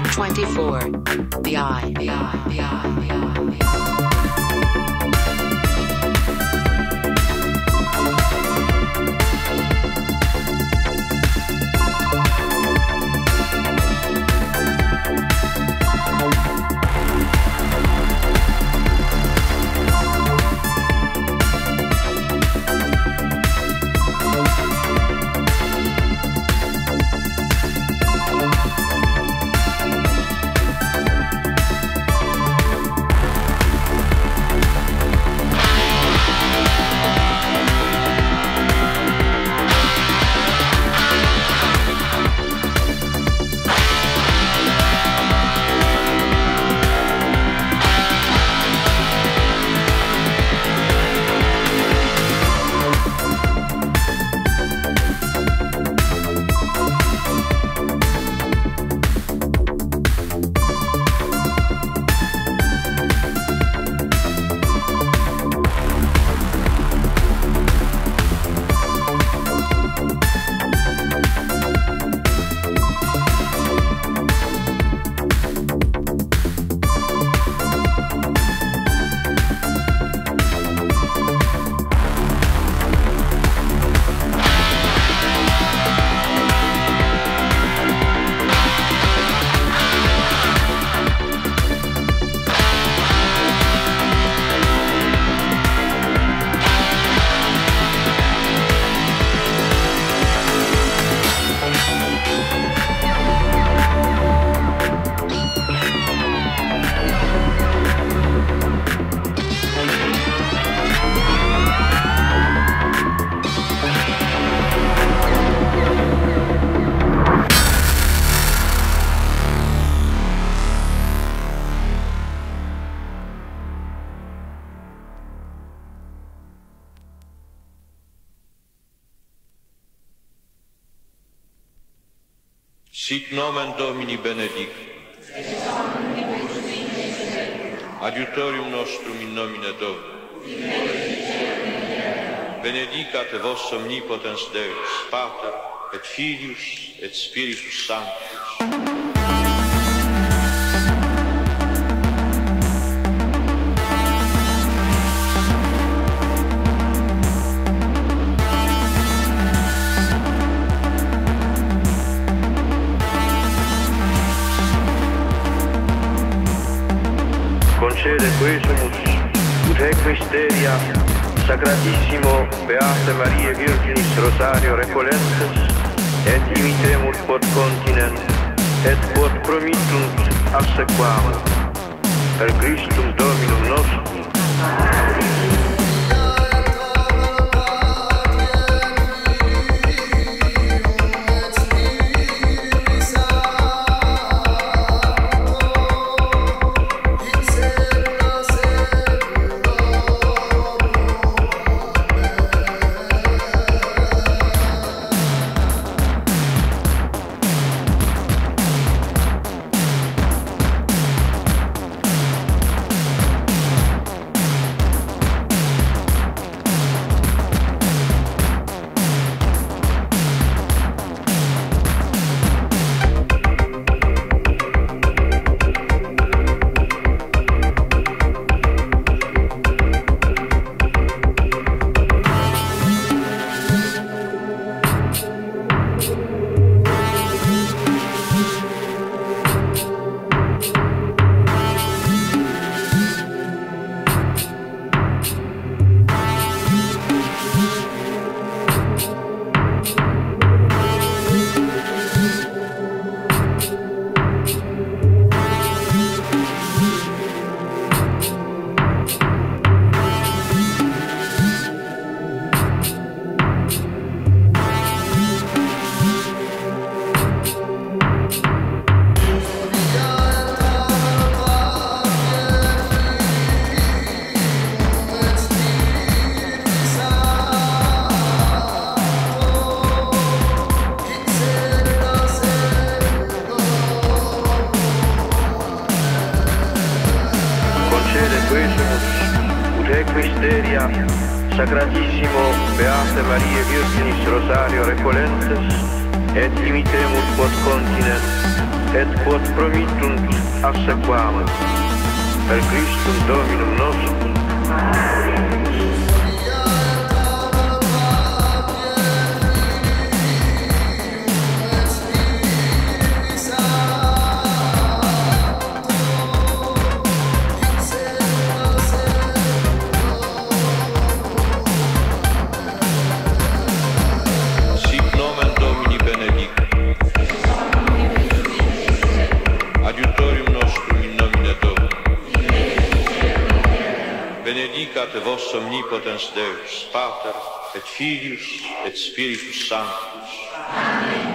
District 24. The Eye. The Eye. The Eye. The Eye. Sic nomen Domini benedicat. Et omnibus in Adiutorium nostrum in nomine Domini. Benedicat vos omnipotens Deus, Pater, et Filius, et Spiritus Sanctus. Concede quesumus, ut hec mysteria, Sacratissimo, Beate Mariae Virginis Rosario Recollectus, et imitemur quod continent, et quod promittunt assequamus, per Christum Dominum nostrum. Sacratissimo, Beate Mariae Virginis Rosario Recollectus, et imitemur quod continent, et quod promittunt assequamus, per Christum Dominum nostrum. Benedicat vos omnipotens Deus, Pater, et Filius, et Spiritus Sanctus. Amen.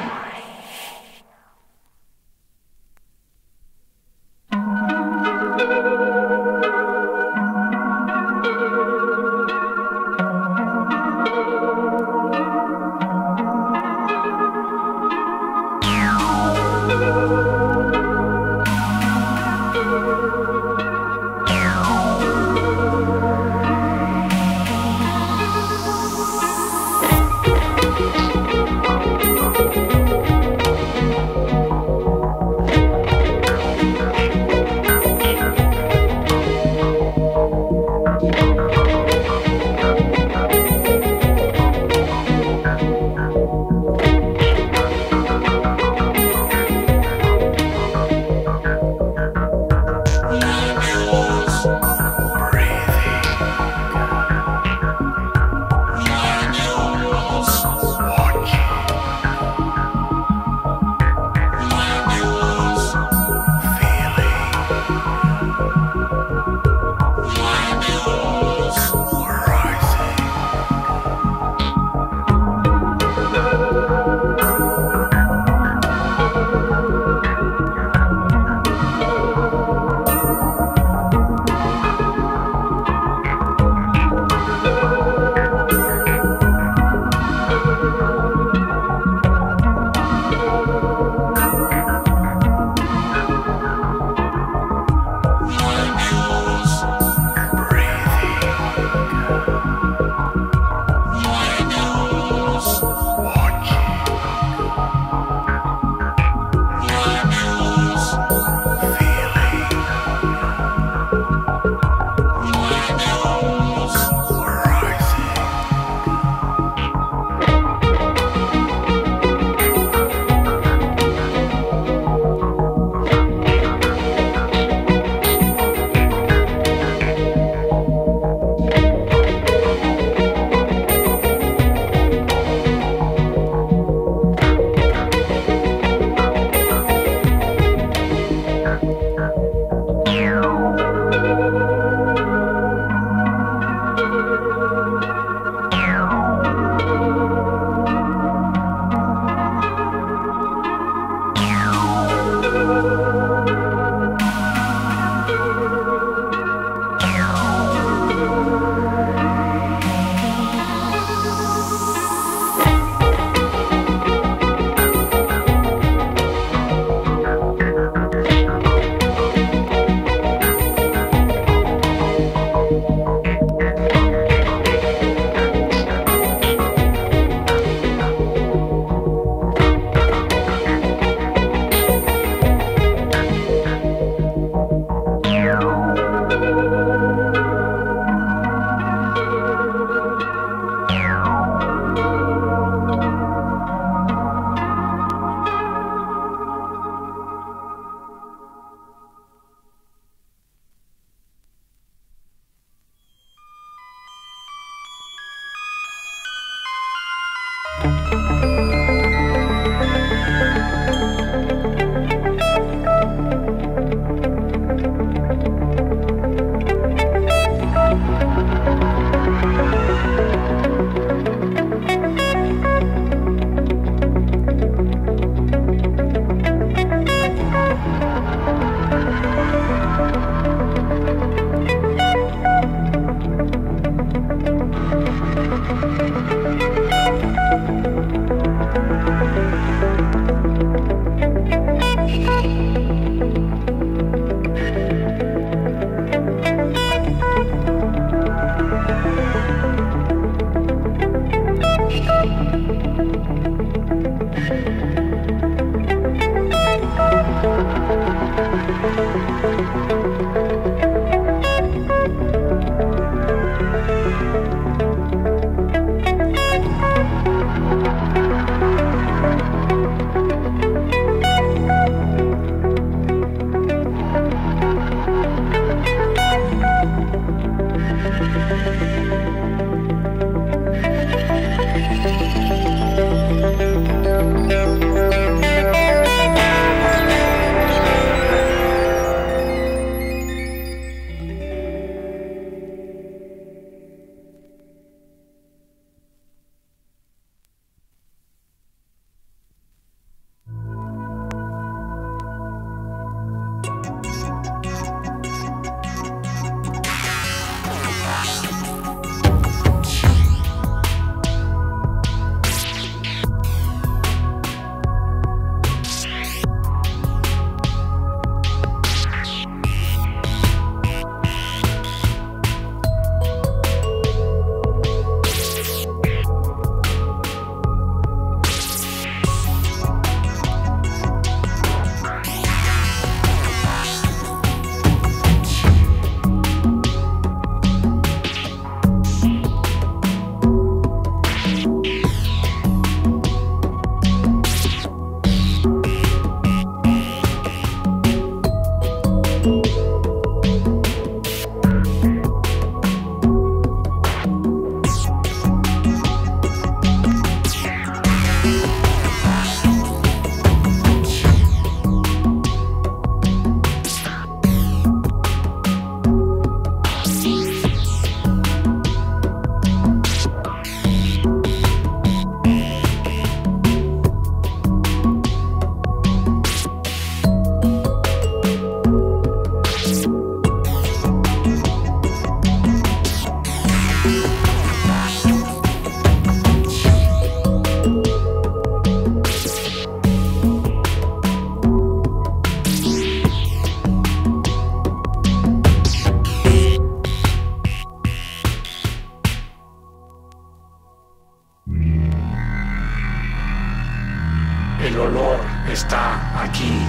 El olor está aquí.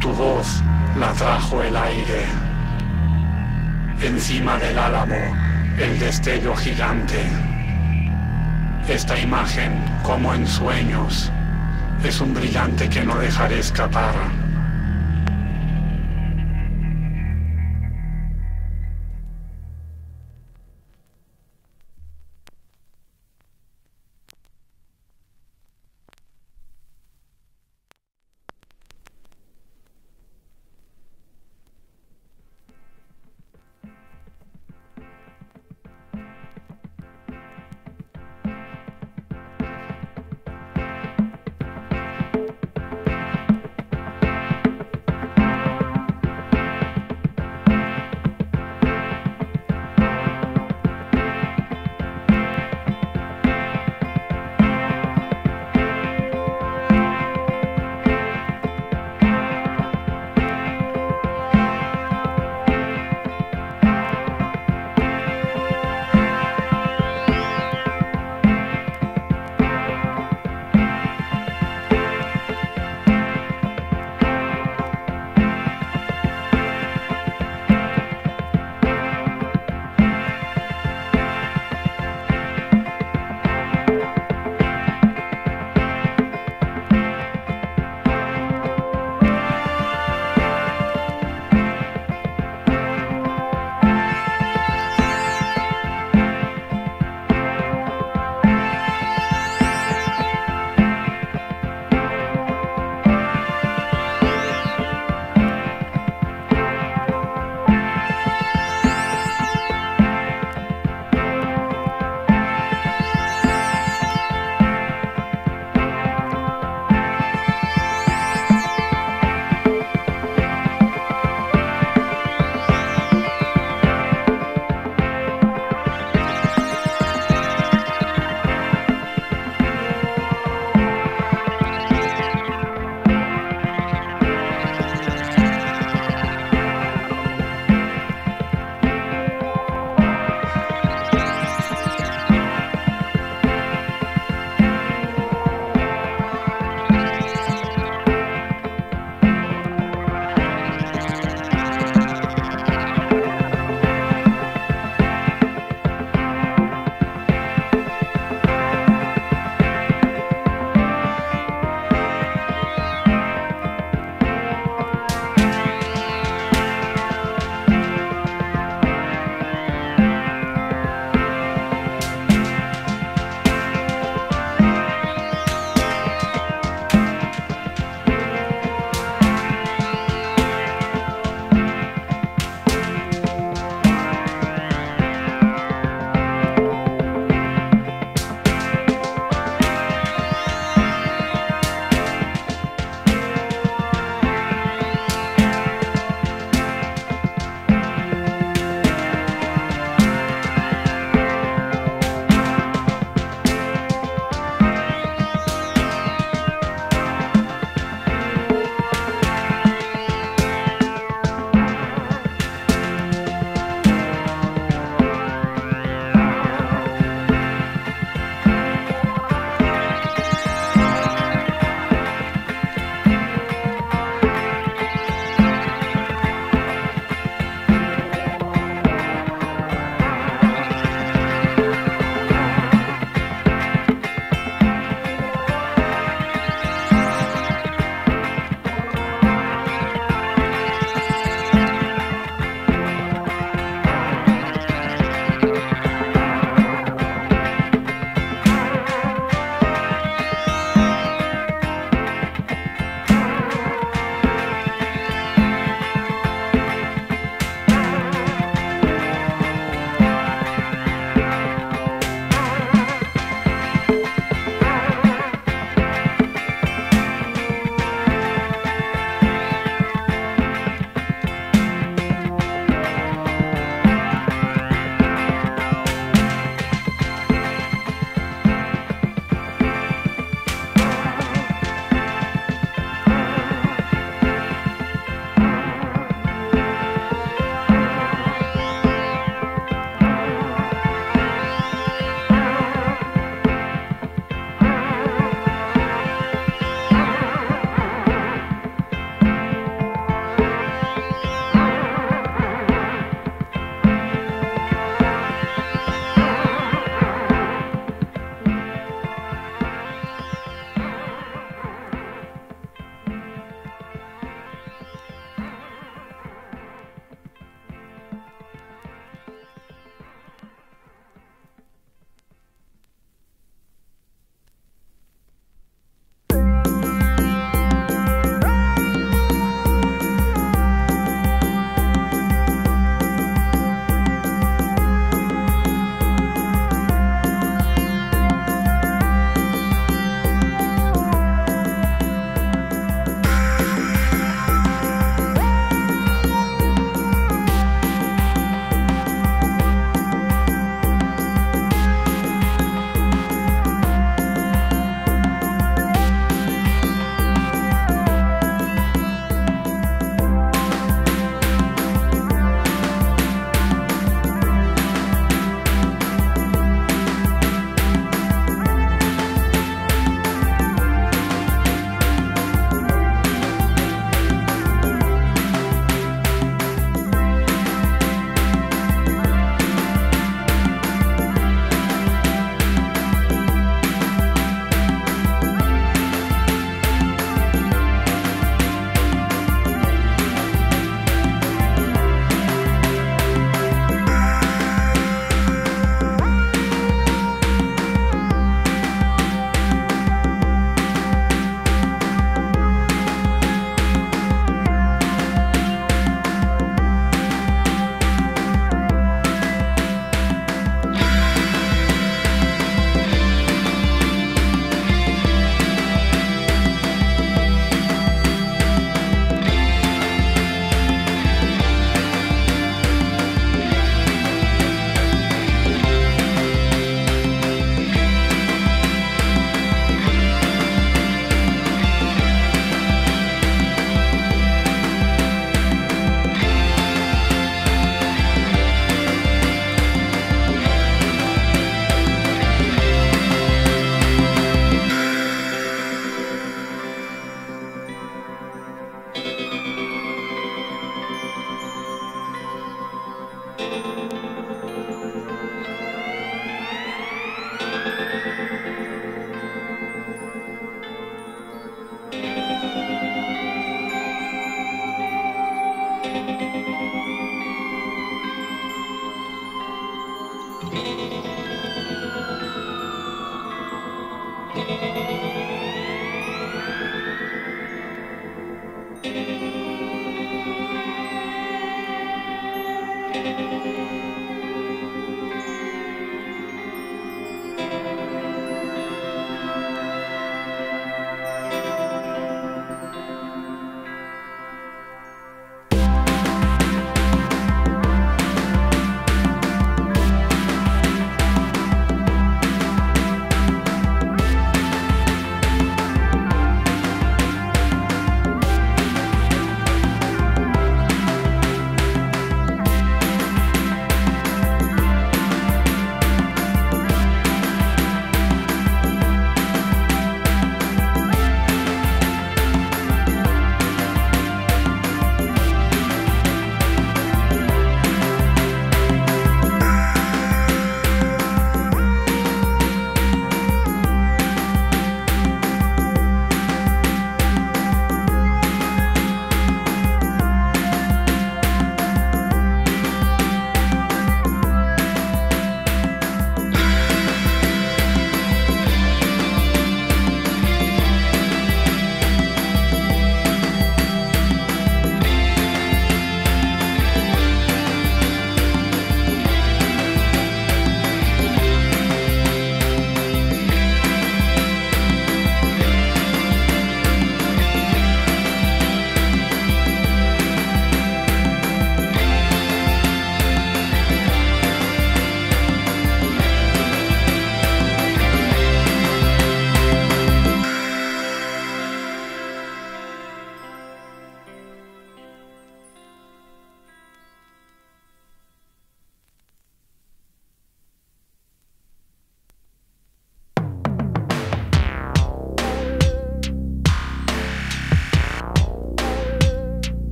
Tu voz la trajo el aire. Encima del álamo, el destello gigante. Esta imagen, como en sueños, es un brillante que no dejaré escapar.